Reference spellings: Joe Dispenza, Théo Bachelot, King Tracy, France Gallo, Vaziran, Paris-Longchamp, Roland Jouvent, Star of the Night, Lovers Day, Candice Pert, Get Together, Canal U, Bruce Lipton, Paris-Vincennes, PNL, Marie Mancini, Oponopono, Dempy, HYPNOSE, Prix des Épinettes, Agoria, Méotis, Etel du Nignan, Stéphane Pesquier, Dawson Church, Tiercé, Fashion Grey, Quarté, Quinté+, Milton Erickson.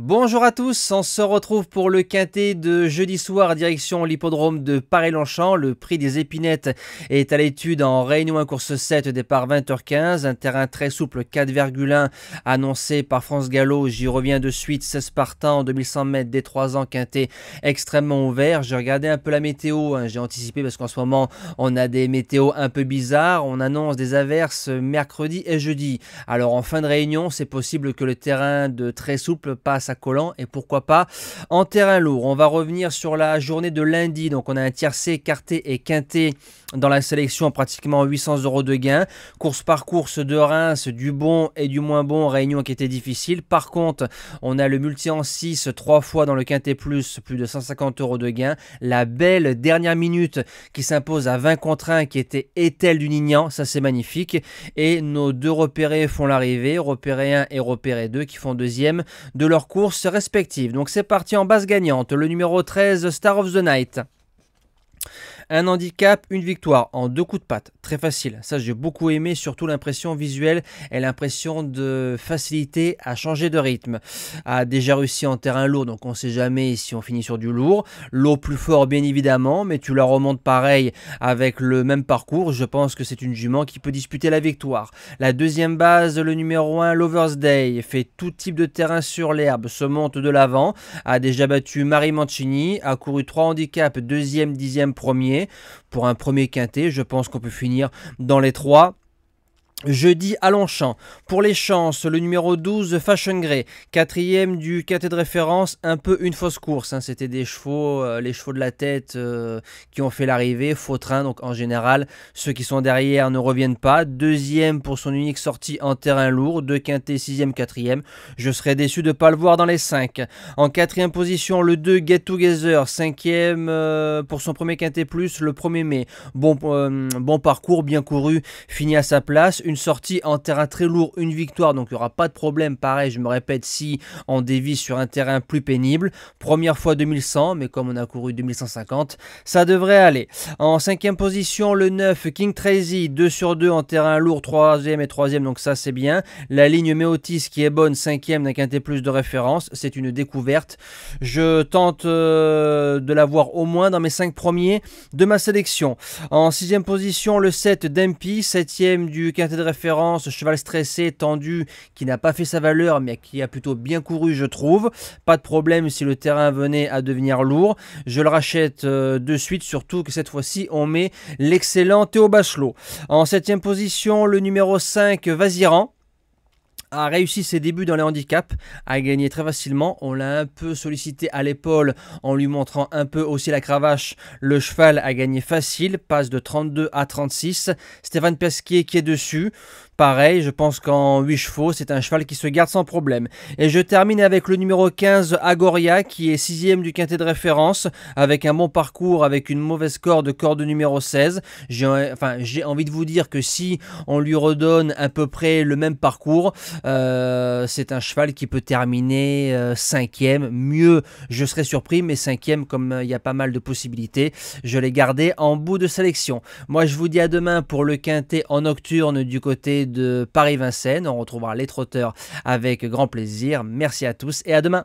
Bonjour à tous, on se retrouve pour le quintet de jeudi soir direction l'hippodrome de Paris-Longchamp. Le prix des Épinettes est à l'étude en Réunion 1 course 7, départ 20h15. Un terrain très souple 4,1 annoncé par France Gallo, j'y reviens de suite. 16 partants en 2100 mètres des 3 ans, quintet extrêmement ouvert. J'ai regardé un peu la météo, j'ai anticipé parce qu'en ce moment on a des météos un peu bizarres. On annonce des averses mercredi et jeudi. Alors en fin de réunion, c'est possible que le terrain de très souple passe à collant et pourquoi pas en terrain lourd. On va revenir sur la journée de lundi, donc on a un tiercé, quarté et quinté dans la sélection, pratiquement 800 € de gain, course par course de Reims, du bon et du moins bon. Réunion qui était difficile, par contre on a le multi en 6 3 fois dans le quinté plus de 150 € de gain. La belle dernière minute qui s'impose à 20 contre 1, qui était Etel du Nignan, ça c'est magnifique. Et nos deux repérés font l'arrivée, repéré 1 et repéré 2 qui font deuxième de leur courses respectives. Donc c'est parti en base gagnante, le numéro 13 Star of the Night. Un handicap, une victoire en deux coups de patte, très facile, ça j'ai beaucoup aimé, surtout l'impression visuelle et l'impression de facilité à changer de rythme. A déjà réussi en terrain lourd, donc on ne sait jamais si on finit sur du lourd. L'eau plus fort bien évidemment, mais tu la remontes pareil avec le même parcours, je pense que c'est une jument qui peut disputer la victoire. La deuxième base, le numéro 1 Lovers Day, fait tout type de terrain sur l'herbe, se monte de l'avant, a déjà battu Marie Mancini, a couru 3 handicaps, deuxième, dixième, premier. Pour un premier quintet, je pense qu'on peut finir dans les 3. Jeudi à Longchamp. Pour les chances, le numéro 12 Fashion Grey, quatrième du quintet de référence, un peu une fausse course, hein. C'était des chevaux, les chevaux de la tête qui ont fait l'arrivée, faux train, donc en général ceux qui sont derrière ne reviennent pas. Deuxième pour son unique sortie en terrain lourd, 2 quintet, 6e, 4e, je serais déçu de ne pas le voir dans les 5. En 4e position, le 2 Get Together, 5e pour son premier quintet plus, le 1er mai. Bon parcours, bien couru, fini à sa place. Une sortie en terrain très lourd, une victoire, donc il n'y aura pas de problème. Pareil, je me répète, si on dévie sur un terrain plus pénible, première fois 2100, mais comme on a couru 2150, ça devrait aller. En 5e position, le 9 King Tracy, 2 sur 2 en terrain lourd, 3e et 3e, donc ça c'est bien. La ligne Méotis qui est bonne, 5e d'un quintet plus de référence, c'est une découverte. Je tente de la voir au moins dans mes 5 premiers de ma sélection. En 6e position, le 7 Dempy, 7e du quintet de référence, cheval stressé, tendu, qui n'a pas fait sa valeur mais qui a plutôt bien couru je trouve. Pas de problème si le terrain venait à devenir lourd, je le rachète de suite, surtout que cette fois-ci on met l'excellent Théo Bachelot. En 7e position, le numéro 5 Vaziran a réussi ses débuts dans les handicaps, a gagné très facilement. On l'a un peu sollicité à l'épaule en lui montrant un peu aussi la cravache. Le cheval a gagné facile, passe de 32 à 36. Stéphane Pesquier qui est dessus. Pareil, je pense qu'en 8 chevaux, c'est un cheval qui se garde sans problème. Et je termine avec le numéro 15, Agoria, qui est 6e du quintet de référence, avec un bon parcours, avec une mauvaise corde numéro 16. J'ai envie de vous dire que si on lui redonne à peu près le même parcours, c'est un cheval qui peut terminer 5e. Mieux, je serais surpris, mais 5e, comme il y a pas mal de possibilités, je l'ai gardé en bout de sélection. Moi, je vous dis à demain pour le quintet en nocturne du côté de Paris-Vincennes. On retrouvera les trotteurs avec grand plaisir. Merci à tous et à demain.